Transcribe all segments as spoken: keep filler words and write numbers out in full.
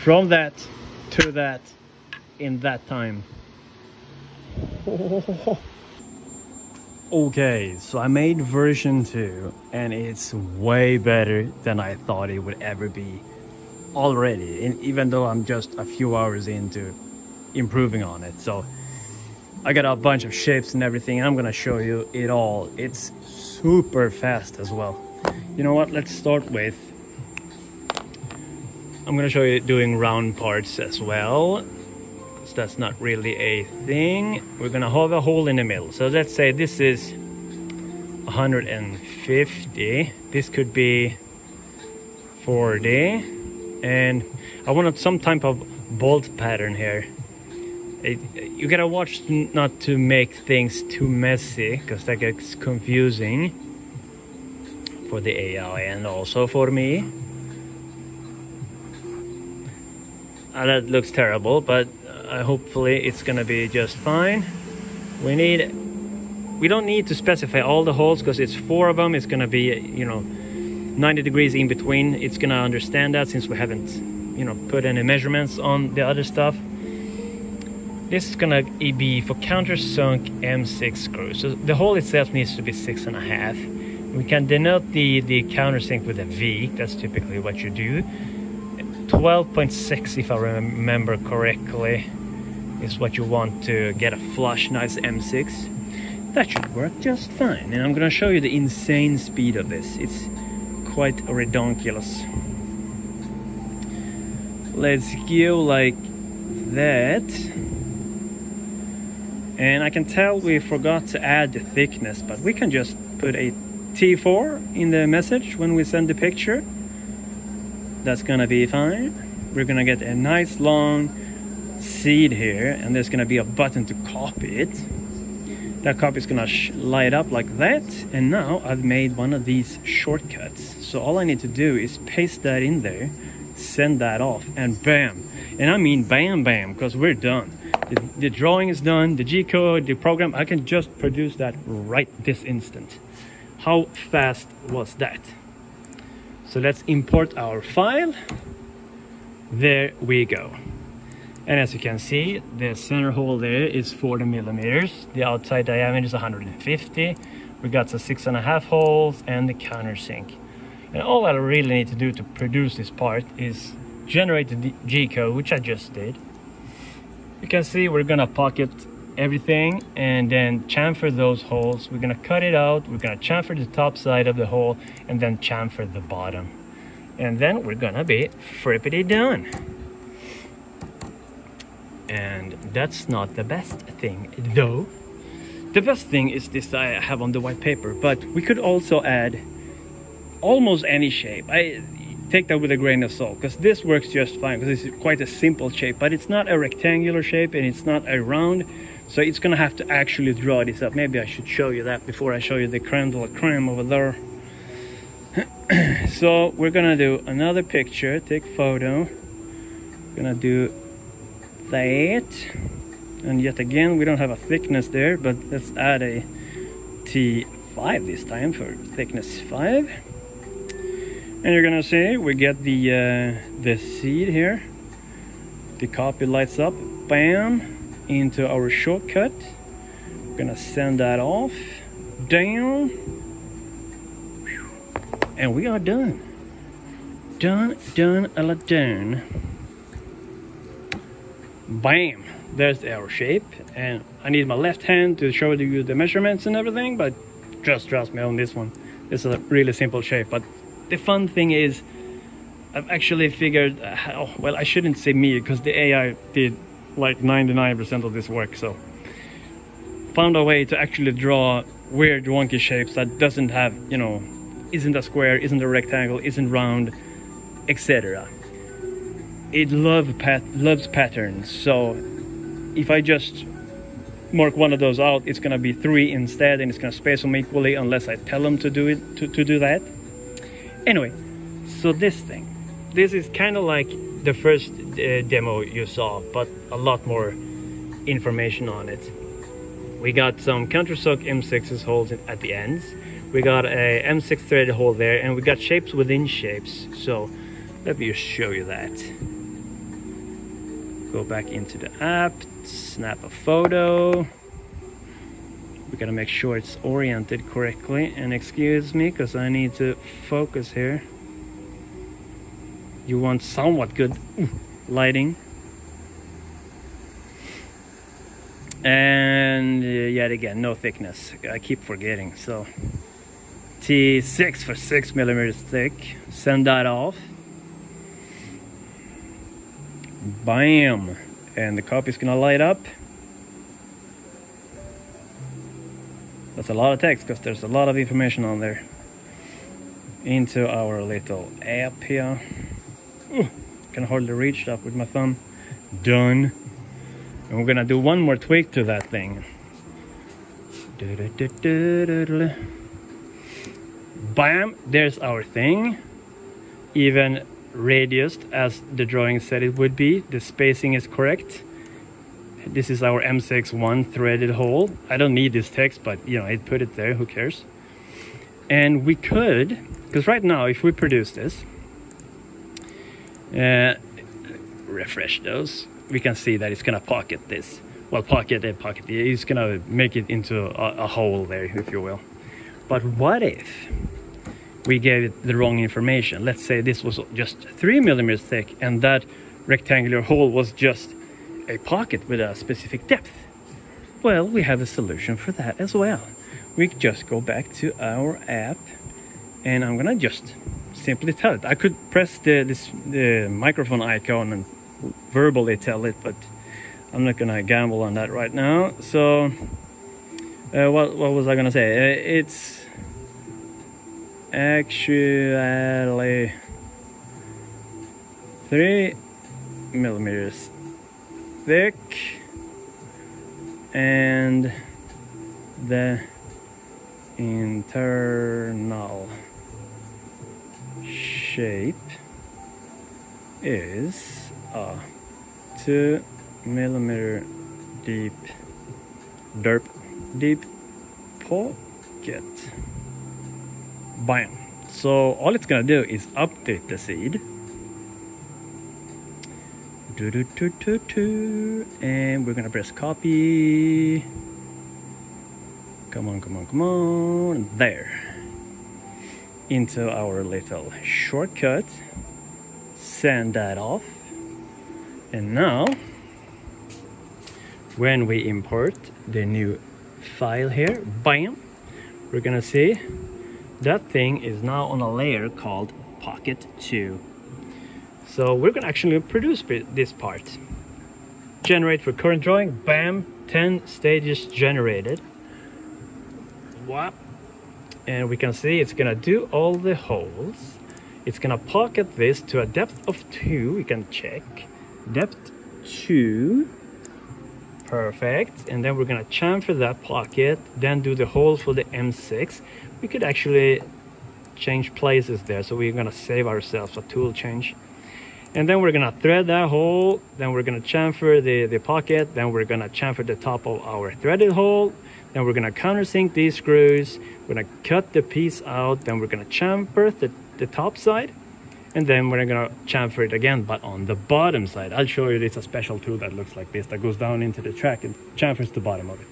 from that to that in that time. Okay, so I made version two and it's way better than I thought it would ever be already, and even though I'm just a few hours into improving on it. So I got a bunch of shapes and everything, and I'm gonna show you it all. It's super fast as well. You know what, let's start with, I'm gonna show you doing round parts as well. That's not really a thing. We're gonna have a hole in the middle, so let's say this is one hundred fifty, this could be forty, and I wanted some type of bolt pattern here. It, you gotta watch not to make things too messy, because that gets confusing for the A I and also for me. Uh, that looks terrible, but Uh, hopefully it's gonna be just fine. We need, we don't need to specify all the holes because it's four of them. It's gonna be, you know, ninety degrees in between. It's gonna understand that since we haven't, you know, put any measurements on the other stuff. This is gonna be for countersunk M six screws. So the hole itself needs to be six and a half. We can denote the the countersink with a V. That's typically what you do. twelve point six, if I remember correctly, is what you want to get a flush, nice M six. That should work just fine, and I'm gonna show you the insane speed of this. It's quite redonkulous. Let's go like that. And I can tell we forgot to add the thickness, but we can just put a T four in the message when we send the picture. That's gonna be fine. We're gonna get a nice long seed here, and there's gonna be a button to copy it. That copy is gonna sh light up like that, and now I've made one of these shortcuts. So all I need to do is paste that in there, send that off, and bam. And I mean bam bam, because we're done. The, the drawing is done, the G code, the program, I can just produce that right this instant. How fast was that? So let's import our file. There we go. And as you can see, the center hole there is forty millimeters. The outside diameter is one hundred fifty. We got the six and a half holes and the countersink. And all I really need to do to produce this part is generate the G code, which I just did. You can see we're gonna pocket everything and then chamfer those holes. We're gonna cut it out, we're gonna chamfer the top side of the hole and then chamfer the bottom, and then we're gonna be frippity done. And that's not the best thing though. The best thing is this I have on the white paper, but we could also add almost any shape. I take that with a grain of salt, because this works just fine, because it's quite a simple shape, but it's not a rectangular shape and it's not a round. So it's gonna have to actually draw this up. Maybe I should show you that before I show you the crème de la crème over there. So we're gonna do another picture, take photo. We're gonna do that. And yet again, we don't have a thickness there, but let's add a T five this time for thickness five. And you're gonna see we get the uh, the seed here. The copy lights up, bam. Into our shortcut, we're gonna send that off, down, and we are done. Done, done, a la done. Bam! There's our shape, and I need my left hand to show you the measurements and everything, but just trust me on this one. This is a really simple shape, but the fun thing is, I've actually figured, uh, oh, well, I shouldn't say me, because the A I did like ninety-nine percent of this work, so found a way to actually draw weird wonky shapes that doesn't have, you know, isn't a square, isn't a rectangle, isn't round, etc. It love pat loves patterns, so if I just mark one of those out, it's gonna be three instead, and it's gonna space them equally unless I tell them to do it to, to do that. Anyway, so this thing, this is kind of like the first uh, demo you saw, but a lot more information on it. We got some countersunk M six holes at the ends. We got a M six threaded hole there, and we got shapes within shapes. So let me just show you that. Go back into the app, snap a photo. We gotta make sure it's oriented correctly. And excuse me, because I need to focus here. You want somewhat good lighting. And uh, yet again, no thickness. I keep forgetting. So T six for six millimeters thick. Send that off. Bam! And the copy's gonna light up. That's a lot of text because there's a lot of information on there. Into our little app here. Ooh, can hardly reach that with my thumb. Done. And we're gonna do one more tweak to that thing. Bam! There's our thing. Even radiused as the drawing said it would be. The spacing is correct. This is our M six one threaded hole. I don't need this text, but you know, I put it there, who cares? And we could, because right now if we produce this, uh, refresh those, we can see that it's gonna pocket this. Well, pocket and pocket, it's gonna make it into a, a hole there, if you will. But what if we gave it the wrong information? Let's say this was just three millimeters thick and that rectangular hole was just a pocket with a specific depth. Well, we have a solution for that as well. We just go back to our app and I'm gonna just simply tell it. I could press the, this, the microphone icon and verbally tell it, but I'm not gonna gamble on that right now. So uh, what, what was I gonna say? Uh, it's actually three millimeters thick and the internal shape is a two millimeter deep derp deep pocket. Bam. So all it's gonna do is update the seed. Do, do, do, do, do. And we're gonna press copy. Come on, come on, come on. There. Into our little shortcut. Send that off. And now, when we import the new file here, bam, we're gonna see that thing is now on a layer called Pocket two. So we're gonna actually produce this part. Generate for current drawing, bam, ten stages generated. Wow. And we can see it's gonna do all the holes. It's gonna pocket this to a depth of two, we can check. Depth two, perfect. And then we're gonna chamfer that pocket, then do the hole for the M six. We could actually change places there, so we're gonna save ourselves a tool change. And then we're gonna thread that hole, then we're gonna chamfer the, the pocket, then we're gonna chamfer the top of our threaded hole, then we're gonna countersink these screws, we're gonna cut the piece out, then we're gonna chamfer the, the top side, and then we're gonna chamfer it again, but on the bottom side. I'll show you, it's a special tool that looks like this, that goes down into the track and chamfers the bottom of it.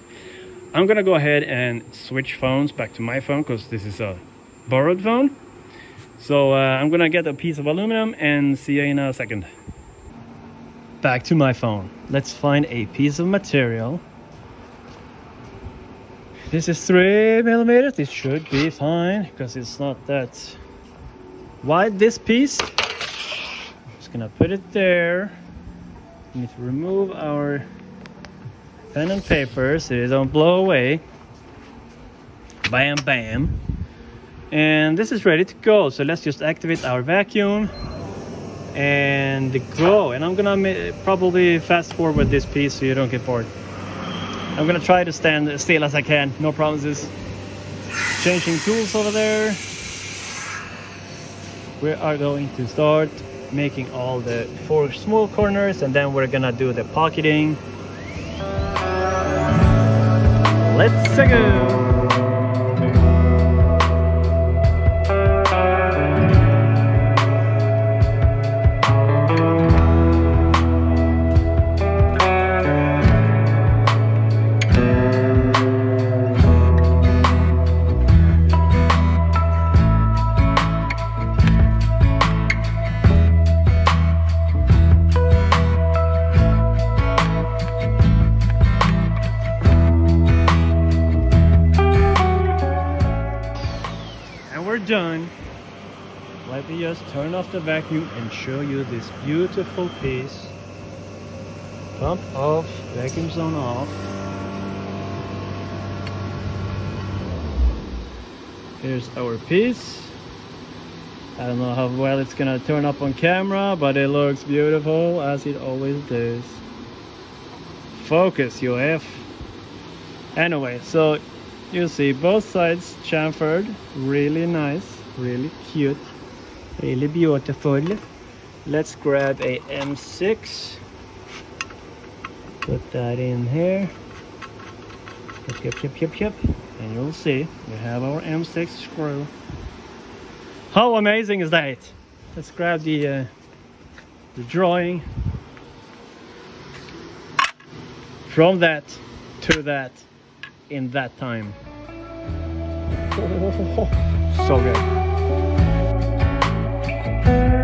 I'm gonna go ahead and switch phones back to my phone because this is a borrowed phone. So uh, I'm gonna get a piece of aluminum and see you in a second. Back to my phone. Let's find a piece of material. This is three millimeters. It should be fine because it's not that wide, this piece. I'm just gonna put it there. We need to remove our pen and paper so they don't blow away. Bam, bam. And this is ready to go. So let's just activate our vacuum and go. And I'm gonna probably fast forward this piece so you don't get bored. I'm gonna try to stand as still as I can. No promises. Changing tools over there. We are going to start making all the four small corners, and then we're gonna do the pocketing. Let's go! just turn off the vacuum and show you this beautiful piece. Pump off, vacuum zone off. Here's our piece. I don't know how well it's gonna turn up on camera, but it looks beautiful as it always does. Focus, you F. Anyway, so you see both sides chamfered, really nice, really cute, really beautiful. Let's grab a M six, put that in here, yep, yep, yep, yep, yep, and you'll see we have our M six screw. How amazing is that? Let's grab the, uh, the drawing. From that to that in that time. So good.